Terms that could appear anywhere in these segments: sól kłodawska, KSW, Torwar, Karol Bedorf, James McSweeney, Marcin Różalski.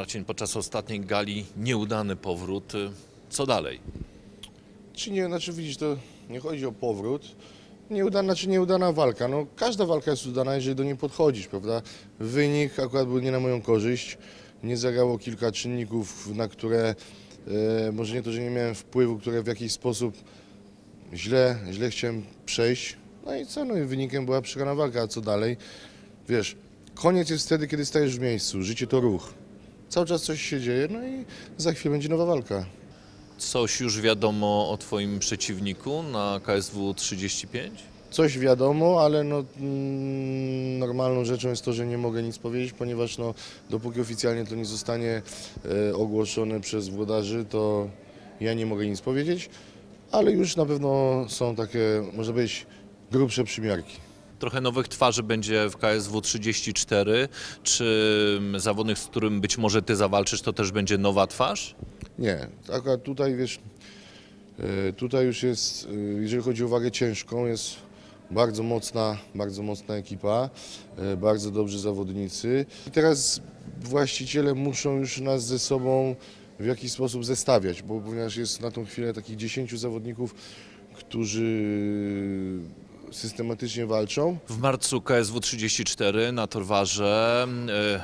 Marcin, podczas ostatniej gali nieudany powrót. Co dalej? Widzisz, to nie chodzi o powrót. Nieudana czy nieudana walka. No, każda walka jest udana, jeżeli do niej podchodzisz, prawda? Wynik akurat był nie na moją korzyść. Nie zagrało kilka czynników, na które, może nie to, że nie miałem wpływu, które w jakiś sposób źle chciałem przejść. No i co? No i wynikiem była przegrana walka, a co dalej? Wiesz, koniec jest wtedy, kiedy stajesz w miejscu. Życie to ruch. Cały czas coś się dzieje, no i za chwilę będzie nowa walka. Coś już wiadomo o twoim przeciwniku na KSW 35? Coś wiadomo, ale no, normalną rzeczą jest to, że nie mogę nic powiedzieć, ponieważ no, dopóki oficjalnie to nie zostanie ogłoszone przez włodarzy, to ja nie mogę nic powiedzieć, ale już na pewno są takie, można powiedzieć, grubsze przymiarki. Trochę nowych twarzy będzie w KSW 34. Czy zawodnik, z którym być może ty zawalczysz, to też będzie nowa twarz? Nie, akurat tutaj, wiesz, tutaj już jest, jeżeli chodzi o wagę ciężką, jest bardzo mocna ekipa, bardzo dobrzy zawodnicy. I teraz właściciele muszą już nas ze sobą w jakiś sposób zestawiać, bo ponieważ jest na tą chwilę takich 10 zawodników, którzy systematycznie walczą. W marcu KSW 34 na Torwarze,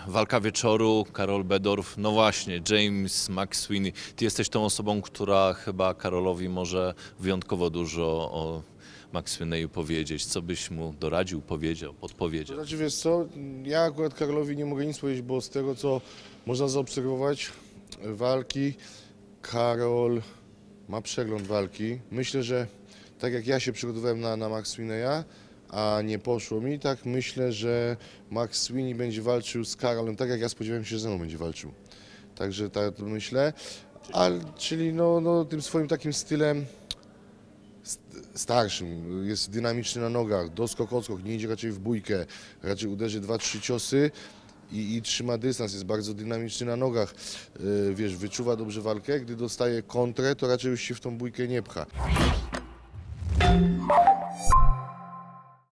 walka wieczoru, Karol Bedorf, no właśnie, James McSweeney. Ty jesteś tą osobą, która chyba Karolowi może wyjątkowo dużo o McSweeneyu powiedzieć. Co byś mu doradził, powiedział, podpowiedział? To znaczy, wiesz co, ja akurat Karolowi nie mogę nic powiedzieć, bo z tego, co można zaobserwować walki, Karol ma przegląd walki. Myślę, że tak jak ja się przygotowałem na McSweeneya, a nie poszło mi, tak myślę, że McSweeney będzie walczył z Karolem, tak jak ja spodziewałem się, że ze mną będzie walczył. Także tak myślę. Czyli no, tym swoim takim stylem starszym, jest dynamiczny na nogach, doskok, odskok, nie idzie raczej w bójkę, raczej uderzy 2-3 ciosy i trzyma dystans, jest bardzo dynamiczny na nogach, wiesz, wyczuwa dobrze walkę, gdy dostaje kontrę, to raczej już się w tą bójkę nie pcha.